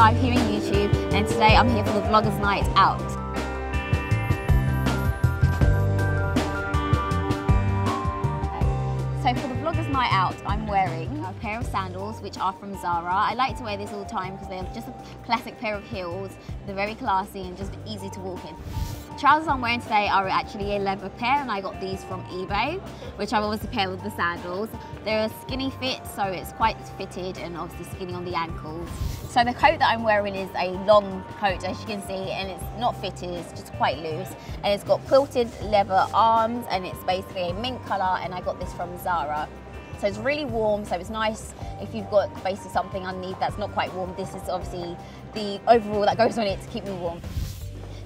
Life here on YouTube, and today I'm here for the Vloggers Night Out. So for the Vloggers Night Out, I'm wearing a pair of sandals which are from Zara. I like to wear this all the time because they're just a classic pair of heels. They're very classy and just easy to walk in. The trousers I'm wearing today are actually a leather pair, and I got these from eBay, which I've always paired with the sandals. They're a skinny fit, so it's quite fitted and obviously skinny on the ankles. So the coat that I'm wearing is a long coat, as you can see, and it's not fitted, it's just quite loose. And it's got quilted leather arms, and it's basically a mint colour, and I got this from Zara. So it's really warm, so it's nice if you've got basically something underneath that's not quite warm. This is obviously the overall that goes on it to keep me warm.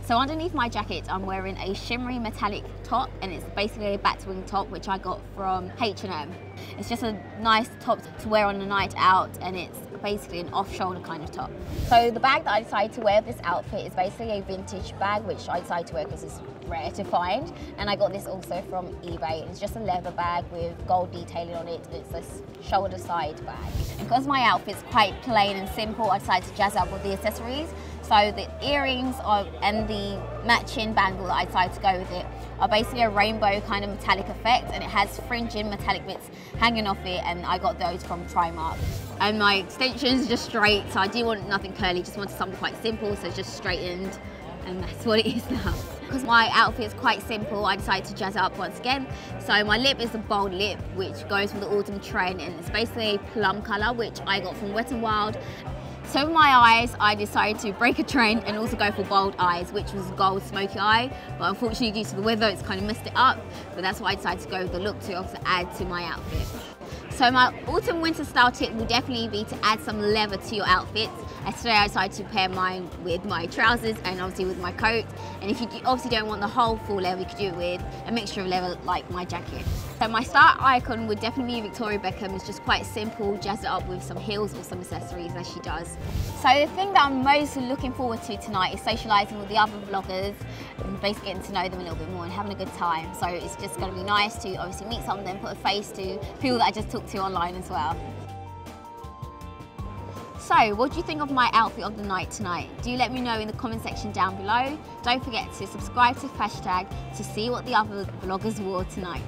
So underneath my jacket, I'm wearing a shimmery metallic top, and it's basically a batwing top, which I got from H&M. It's just a nice top to wear on a night out, and it's basically an off-shoulder kind of top. So the bag that I decided to wear with this outfit is basically a vintage bag, which I decided to wear because it's rare to find, and I got this also from eBay. It's just a leather bag with gold detailing on it, and it's a shoulder side bag. Because my outfit's quite plain and simple, I decided to jazz up with the accessories. So the earrings and the matching bangle that I decided to go with it are basically a rainbow kind of metallic effect, and it has fringing metallic bits hanging off it, and I got those from Primark. And my extensions are just straight, so I didn't want nothing curly, just wanted something quite simple, so it's just straightened, and that's what it is now. Because my outfit is quite simple, I decided to jazz it up once again. So my lip is a bold lip, which goes with the autumn trend, and it's basically a plum colour, which I got from Wet n Wild. So with my eyes, I decided to break a trend and also go for bold eyes, which was gold smoky eye, but unfortunately due to the weather it's kind of messed it up, but that's why I decided to go with the look to also add to my outfit. So my autumn winter style tip will definitely be to add some leather to your outfits. As today I decided to pair mine with my trousers and obviously with my coat. And if you obviously don't want the whole full leather, you could do it with a mixture of leather like my jacket. So my style icon would definitely be Victoria Beckham. It's just quite simple, jazz it up with some heels or some accessories as she does. So the thing that I'm most looking forward to tonight is socialising with the other vloggers and basically getting to know them a little bit more and having a good time. So it's just going to be nice to obviously meet some of them, put a face to people that I just took to online as well. So what do you think of my outfit of the night tonight? Do let me know in the comment section down below. Don't forget to subscribe to FASHTAG to see what the other vloggers wore tonight.